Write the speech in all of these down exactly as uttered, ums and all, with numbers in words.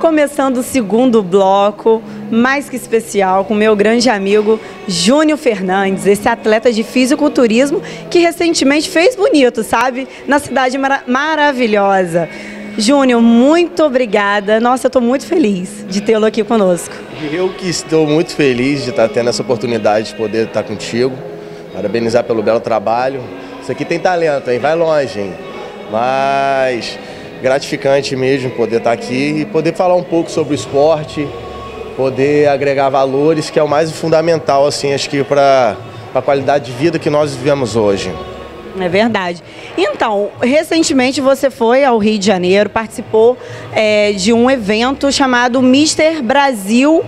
Começando o segundo bloco, mais que especial, com meu grande amigo Júnior Fernandes, esse atleta de fisiculturismo que recentemente fez bonito, sabe? Na cidade mara- maravilhosa. Júnior, muito obrigada. Nossa, eu estou muito feliz de tê-lo aqui conosco. Eu que estou muito feliz de estar tendo essa oportunidade de poder estar contigo. Parabenizar pelo belo trabalho. Isso aqui tem talento, hein? Vai longe, hein? Mas gratificante mesmo poder estar aqui e poder falar um pouco sobre o esporte, poder agregar valores, que é o mais fundamental, assim, acho que para a qualidade de vida que nós vivemos hoje. É verdade. Então, recentemente você foi ao Rio de Janeiro, participou é, de um evento chamado Mister Brasil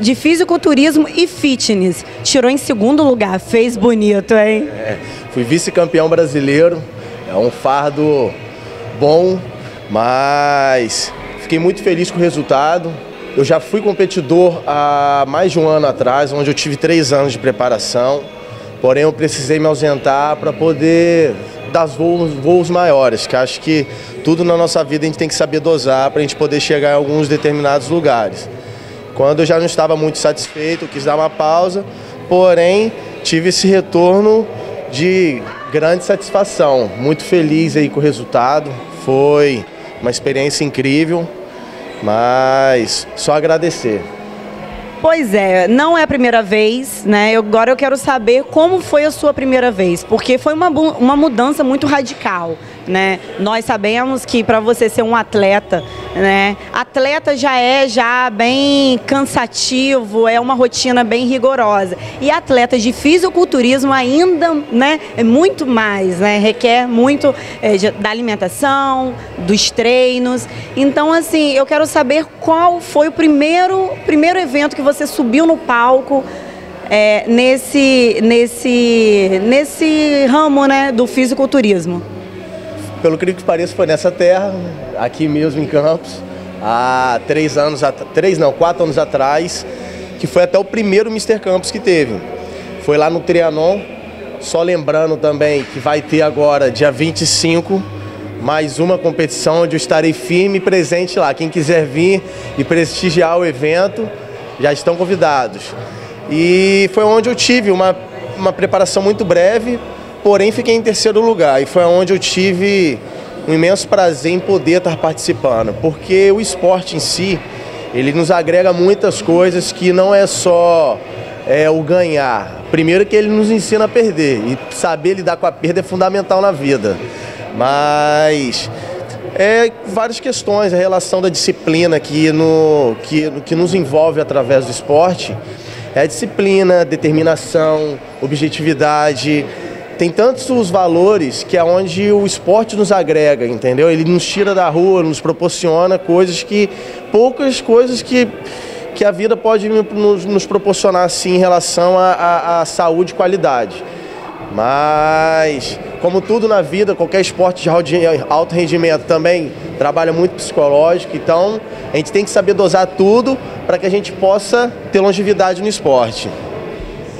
de Fisiculturismo e Fitness. Tirou em segundo lugar, fez bonito, hein? É, fui vice-campeão brasileiro, é um fardo bom, mas fiquei muito feliz com o resultado. Eu já fui competidor há mais de um ano atrás, onde eu tive três anos de preparação. Porém, eu precisei me ausentar para poder dar voos, voos maiores, que acho que tudo na nossa vida a gente tem que saber dosar para a gente poder chegar em alguns determinados lugares. Quando eu já não estava muito satisfeito, quis dar uma pausa, porém, tive esse retorno de grande satisfação. Muito feliz aí com o resultado, foi uma experiência incrível, mas só agradecer. Pois é, não é a primeira vez, né? Eu, agora eu quero saber como foi a sua primeira vez, porque foi uma, uma mudança muito radical, né? Nós sabemos que para você ser um atleta, né? Atleta já é já bem cansativo, é uma rotina bem rigorosa. E atleta de fisiculturismo ainda, né? É muito mais, né? Requer muito é, da alimentação, dos treinos. Então, assim, eu quero saber qual foi o primeiro, primeiro evento que você subiu no palco é, nesse, nesse, nesse ramo, né, do fisiculturismo. Pelo que pareça, foi nessa terra, aqui mesmo em Campos, há três anos, três não, quatro anos atrás, que foi até o primeiro mister Campos que teve. Foi lá no Trianon, só lembrando também que vai ter agora, dia vinte e cinco, mais uma competição onde eu estarei firme e presente lá. Quem quiser vir e prestigiar o evento, já estão convidados. E foi onde eu tive uma, uma preparação muito breve, porém fiquei em terceiro lugar. E foi onde eu tive um imenso prazer em poder estar participando. Porque o esporte em si, ele nos agrega muitas coisas que não é só é, o ganhar. Primeiro que ele nos ensina a perder. E saber lidar com a perda é fundamental na vida. Mas é várias questões, a relação da disciplina que, no, que, que nos envolve através do esporte. É disciplina, determinação, objetividade. Tem tantos os valores que é onde o esporte nos agrega, entendeu? Ele nos tira da rua, nos proporciona coisas que... Poucas coisas que, que a vida pode nos, nos proporcionar, assim, em relação à saúde e qualidade. Mas, como tudo na vida, qualquer esporte de alto rendimento também trabalha muito psicológico, então a gente tem que saber dosar tudo para que a gente possa ter longevidade no esporte.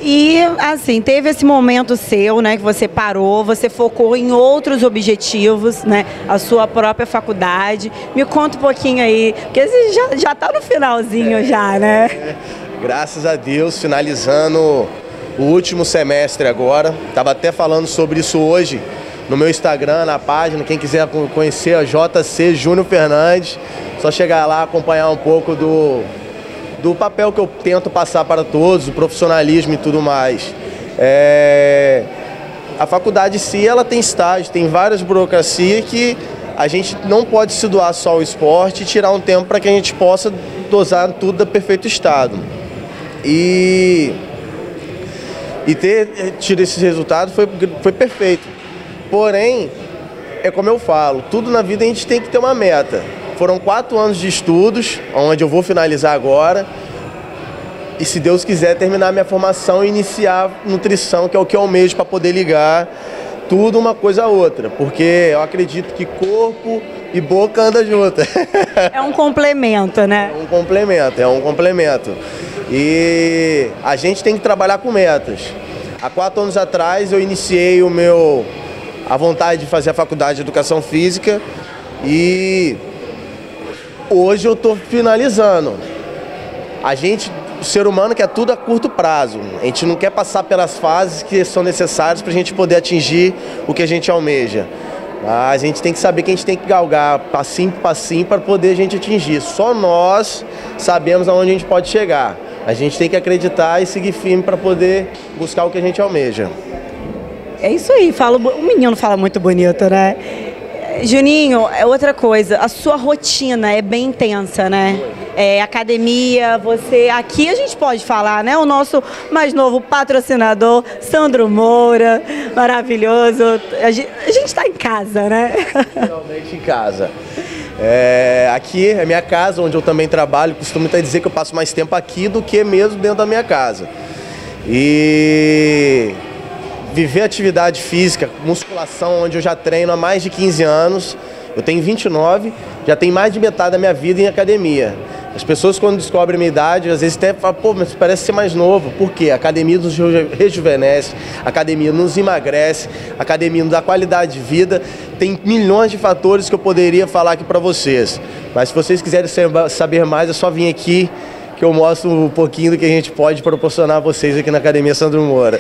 E, assim, teve esse momento seu, né, que você parou, você focou em outros objetivos, né, a sua própria faculdade. Me conta um pouquinho aí, porque você já, já tá no finalzinho é, já, né? É. Graças a Deus, finalizando o último semestre agora. Tava até falando sobre isso hoje no meu Instagram, na página. Quem quiser conhecer a J C Júnior Fernandes, só chegar lá, acompanhar um pouco do... do papel que eu tento passar para todos, o profissionalismo e tudo mais. É... A faculdade em si, ela tem estágio, tem várias burocracias que a gente não pode se doar só ao esporte e tirar um tempo para que a gente possa dosar tudo do perfeito estado. E, e ter tido esse resultado foi, foi perfeito. Porém, é como eu falo, tudo na vida a gente tem que ter uma meta. Foram quatro anos de estudos, onde eu vou finalizar agora. E se Deus quiser, terminar minha formação e iniciar nutrição, que é o que eu almejo, para poder ligar tudo uma coisa a outra. Porque eu acredito que corpo e boca andam juntas. É um complemento, né? É um complemento, é um complemento. E a gente tem que trabalhar com metas. Há quatro anos atrás eu iniciei o meu, a vontade de fazer a faculdade de Educação Física e... Hoje eu estou finalizando. A gente, o ser humano, quer tudo a curto prazo. A gente não quer passar pelas fases que são necessárias para a gente poder atingir o que a gente almeja. A gente tem que saber que a gente tem que galgar passinho por passinho para poder a gente atingir. Só nós sabemos aonde a gente pode chegar. A gente tem que acreditar e seguir firme para poder buscar o que a gente almeja. É isso aí. Fala, o menino fala muito bonito, né? Juninho, é outra coisa, a sua rotina é bem intensa, né? É, academia, você... Aqui a gente pode falar, né? O nosso mais novo patrocinador, Sandro Moura, maravilhoso. A gente está em casa, né? Realmente em casa. É, aqui é minha casa, onde eu também trabalho. Costumo até dizer que eu passo mais tempo aqui do que mesmo dentro da minha casa. E... viver atividade física, musculação, onde eu já treino há mais de quinze anos, eu tenho vinte e nove, já tenho mais de metade da minha vida em academia. As pessoas, quando descobrem a minha idade, às vezes até falam, pô, mas parece ser mais novo. Por quê? A academia nos rejuvenesce, a academia nos emagrece, a academia nos dá qualidade de vida. Tem milhões de fatores que eu poderia falar aqui para vocês. Mas se vocês quiserem saber mais, é só vir aqui, que eu mostro um pouquinho do que a gente pode proporcionar a vocês aqui na Academia Sandro Moura.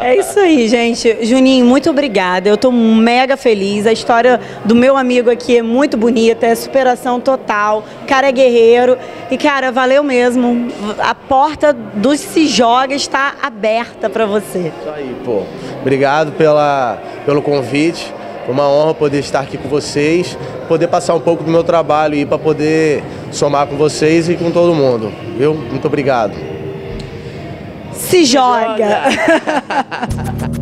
É isso aí, gente. Juninho, muito obrigada. Eu tô mega feliz. A história do meu amigo aqui é muito bonita, é superação total. O cara é guerreiro. E, cara, valeu mesmo. A porta do Se Joga está aberta para você. Isso aí, pô. Obrigado pela, pelo convite. Foi uma honra poder estar aqui com vocês, poder passar um pouco do meu trabalho e para poder somar com vocês e com todo mundo, viu? Muito obrigado. Se joga! Se joga.